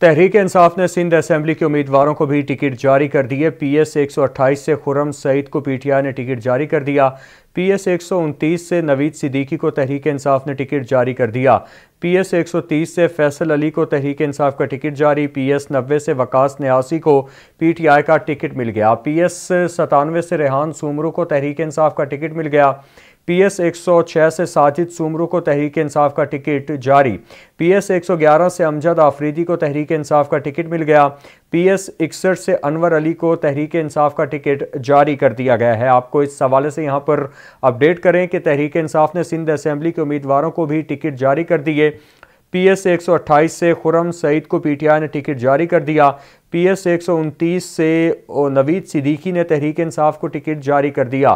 तहरीक इंसाफ ने सिंध असेंबली के उम्मीदवारों को भी टिकट जारी कर दिए। PS 128 से खुरम सईद को PTI ने टिकट जारी कर दिया। PS 129 से नवीद सिद्दीकी को तहरीक इंसाफ ने टिकट जारी कर दिया। PS 130 से फैसल अली को तहरीक इंसाफ का टिकट जारी। PS 90 से वकास न्यासी को PTI का टिकट मिल गया। PS 97 से रेहान सूमरू को तहरीक इंसाफ का टिकट मिल गया। PS 106 से साजिद सूमरू को तहरीक इंसाफ का टिकट जारी। PS 111 से अमजद आफरीदी को तहरीक इंसाफ का टिकट मिल गया। PS 61 से अनवर अली को तहरीक इंसाफ का टिकट जारी कर दिया गया है। आपको इस हवाले से यहाँ पर अपडेट करें कि तहरीक इंसाफ ने सिंध असेंबली के उम्मीदवारों को भी टिकट जारी कर दिए। PS 128 से खुरम सईद को PTI ने टिकट जारी कर दिया। PS 129 से नवीद सिद्दीकी ने तहरीक इंसाफ को टिकट जारी कर दिया।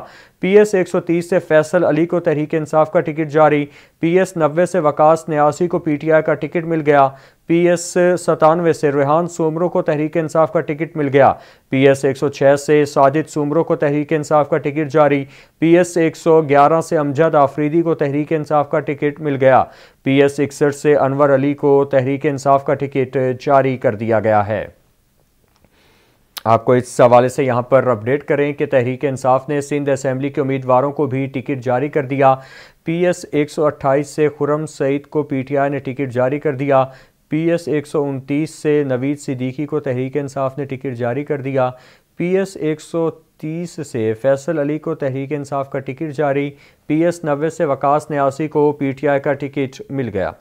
PS 130 से फैसल अली को तहरीक इंसाफ का टिकट जारी। PS 90 से वकास न्यासी को PTI का टिकट मिल गया। PS 97 से रेहान सूमरू को तहरीक इंसाफ का टिकट मिल गया। PS 106 से साजिद सूमरू को तहरीक इंसाफ का टिकट जारी। PS 111 से अमजद आफरीदी को तहरीक इंसाफ का टिकट मिल गया। PS 61 से अनवर अली को तहरीक इंसाफ का टिकट जारी कर दिया गया है। आपको इस हवाले से यहाँ पर अपडेट करें कि तहरीक इंसाफ ने सिंध असेंबली के उम्मीदवारों को भी टिकट जारी कर दिया। PS 128 से खुरम सईद को PTI ने टिकट जारी कर दिया। PS 129 से नवीद सिद्दीकी को तहरीक इंसाफ ने टिकट जारी कर दिया। PS 130 से फैसल अली को तहरीक इंसाफ का टिकट जारी। PS 90 से वकास न्यासी को PTI का टिकट मिल गया।